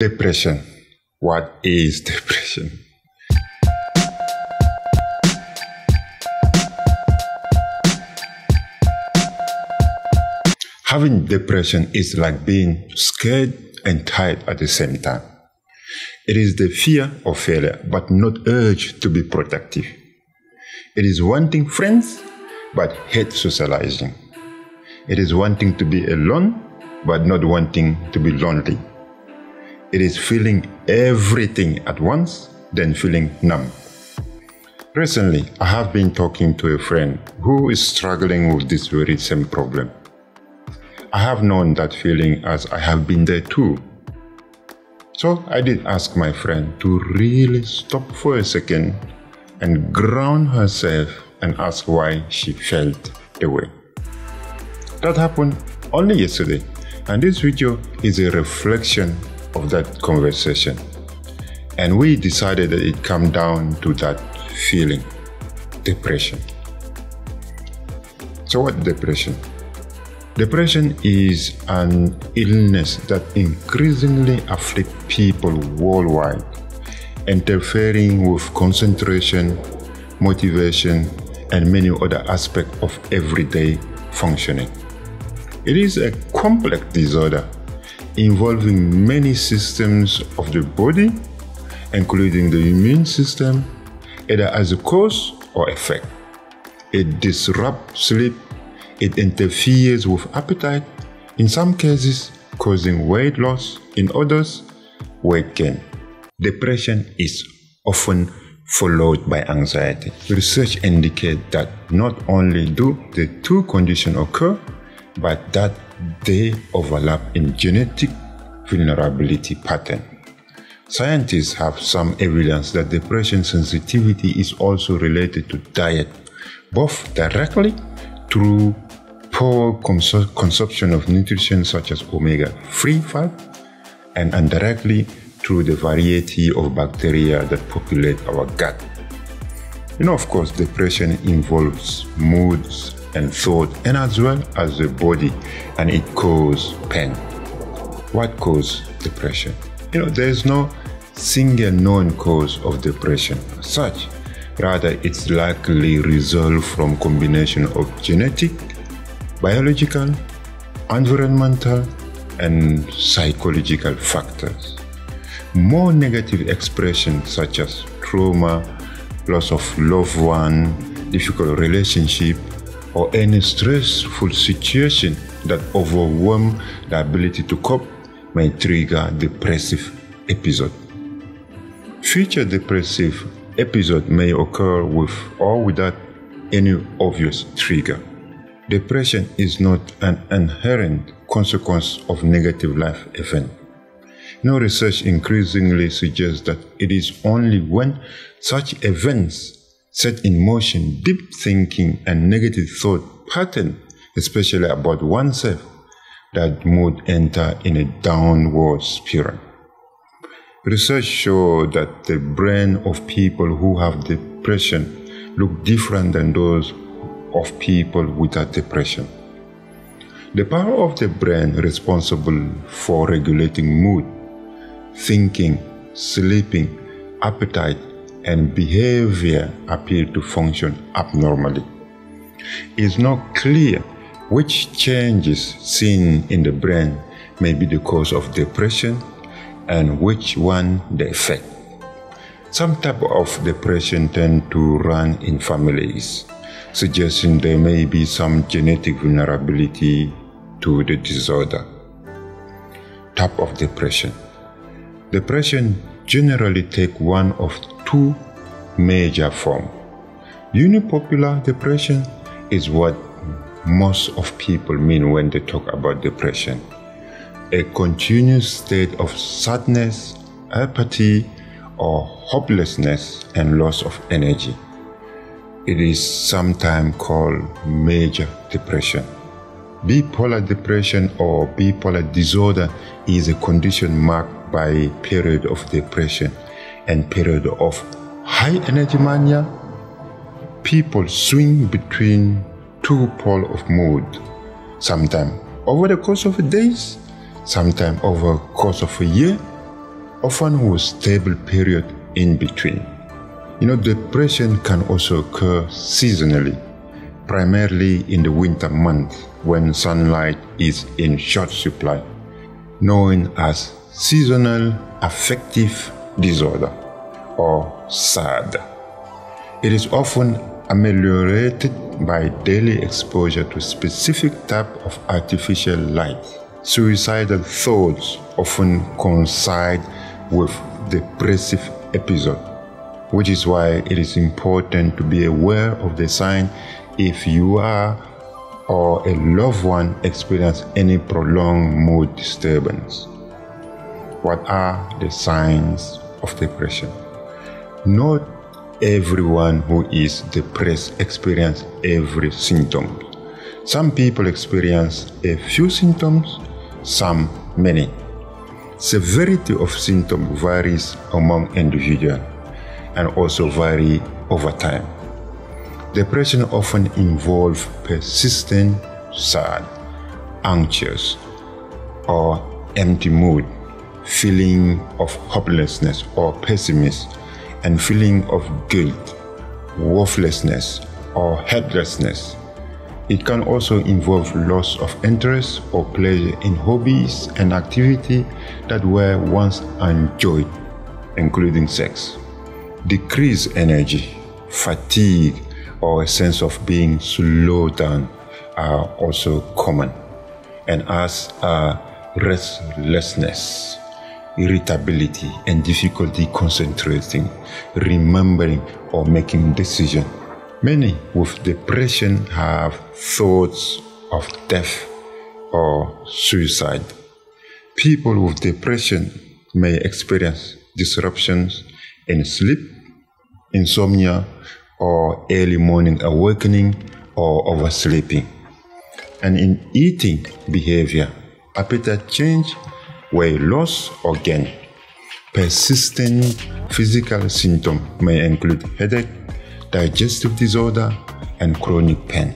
Depression. What is depression? Having depression is like being scared and tired at the same time. It is the fear of failure, but not urge to be productive. It is wanting friends, but hate socializing. It is wanting to be alone, but not wanting to be lonely. It is feeling everything at once, then feeling numb. Recently, I have been talking to a friend who is struggling with this very same problem. I have known that feeling as I have been there too. So I did ask my friend to really stop for a second and ground herself and ask why she felt the way. That happened only yesterday, and this video is a reflection of that conversation, and we decided that it comes down to that feeling, depression. So what is depression? Depression is an illness that increasingly afflicts people worldwide, interfering with concentration, motivation, and many other aspects of everyday functioning. It is a complex disorder involving many systems of the body, including the immune system, either as a cause or effect. It disrupts sleep, it interferes with appetite, in some cases causing weight loss, in others weight gain. Depression is often followed by anxiety. Research indicates that not only do the two conditions occur, but that they overlap in genetic vulnerability pattern. Scientists have some evidence that depression sensitivity is also related to diet, both directly through poor consumption of nutrition such as omega-3 fat, and indirectly through the variety of bacteria that populate our gut. Of course, depression involves moods and thought, and as well as the body, and it causes pain. What causes depression? There is no single known cause of depression as such. Rather, it's likely result from combination of genetic, biological, environmental, and psychological factors. More negative expressions such as trauma, loss of loved one, difficult relationship, or any stressful situation that overwhelms the ability to cope may trigger depressive episode. Future depressive episode may occur with or without any obvious trigger. Depression is not an inherent consequence of negative life event. No research increasingly suggests that it is only when such events set in motion deep thinking and negative thought pattern, especially about oneself, that mood enter in a downward spiral. Research shows that the brain of people who have depression look different than those of people without depression. The part of the brain responsible for regulating mood, thinking, sleeping, appetite, and behavior appear to function abnormally. It is not clear which changes seen in the brain may be the cause of depression and which one the effect. Some type of depression tend to run in families, suggesting there may be some genetic vulnerability to the disorder. Type of depression. Depression generally takes one of two major forms. Unipolar depression is what most of people mean when they talk about depression. A continuous state of sadness, apathy, or hopelessness and loss of energy. It is sometimes called major depression. Bipolar depression or bipolar disorder is a condition marked by a period of depression and period of high energy mania. People swing between two poles of mood, sometimes over the course of days, sometimes over the course of a year, often with stable period in between. Depression can also occur seasonally, primarily in the winter months when sunlight is in short supply, known as seasonal affective disorder or SAD. It is often ameliorated by daily exposure to specific type of artificial light. Suicidal thoughts often coincide with depressive episodes, which is why it is important to be aware of the sign if you are or a loved one experience any prolonged mood disturbance. What are the signs of depression? Not everyone who is depressed experiences every symptom. Some people experience a few symptoms, some many. Severity of symptom varies among individuals and also vary over time. Depression often involves persistent, sad, anxious, or empty mood, feeling of hopelessness or pessimism, and feeling of guilt, worthlessness, or helplessness. It can also involve loss of interest or pleasure in hobbies and activities that were once enjoyed, including sex. Decreased energy, fatigue, or a sense of being slowed down are also common, and as are restlessness, irritability, and difficulty concentrating, remembering, or making decisions. Many with depression have thoughts of death or suicide. People with depression may experience disruptions in sleep, insomnia, or early morning awakening or oversleeping. And in eating behavior, appetite change, weight loss or gain. Persistent physical symptoms may include headache, digestive disorder, and chronic pain.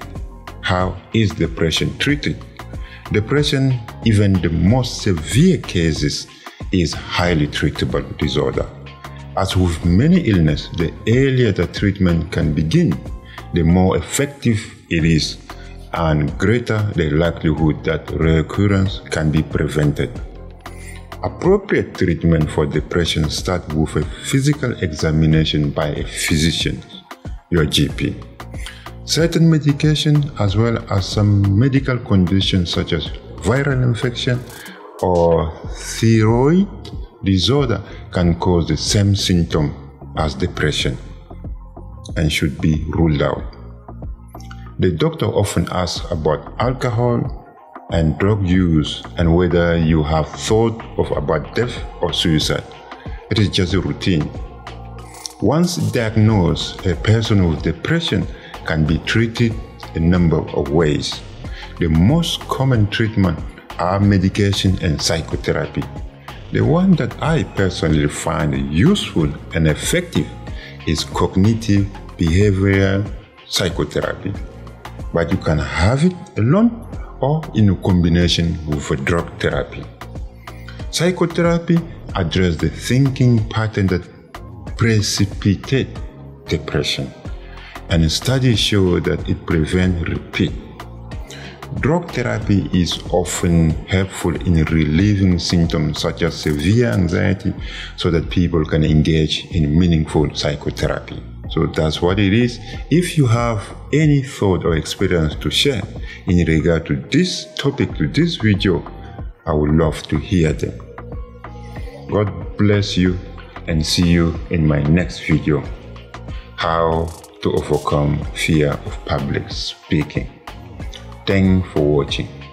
How is depression treated? Depression, even the most severe cases, is highly treatable disorder. As with many illnesses, the earlier the treatment can begin, the more effective it is, and greater the likelihood that recurrence can be prevented. Appropriate treatment for depression starts with a physical examination by a physician, your GP. Certain medications, as well as some medical conditions such as viral infection or thyroid disorder, can cause the same symptom as depression and should be ruled out. The doctor often asks about alcohol and drug use and whether you have thought about death or suicide. It is just a routine. Once diagnosed, a person with depression can be treated a number of ways. The most common treatment are medication and psychotherapy. The one that I personally find useful and effective is cognitive behavioral psychotherapy, but you can have it alone or in a combination with a drug therapy. Psychotherapy addresses the thinking pattern that precipitate depression, and studies show that it prevents repeat. Drug therapy is often helpful in relieving symptoms such as severe anxiety so that people can engage in meaningful psychotherapy. So that's what it is. If you have any thought or experience to share in regard to this topic, to this video, I would love to hear them. God bless you and see you in my next video. How to overcome fear of public speaking. Thanks for watching.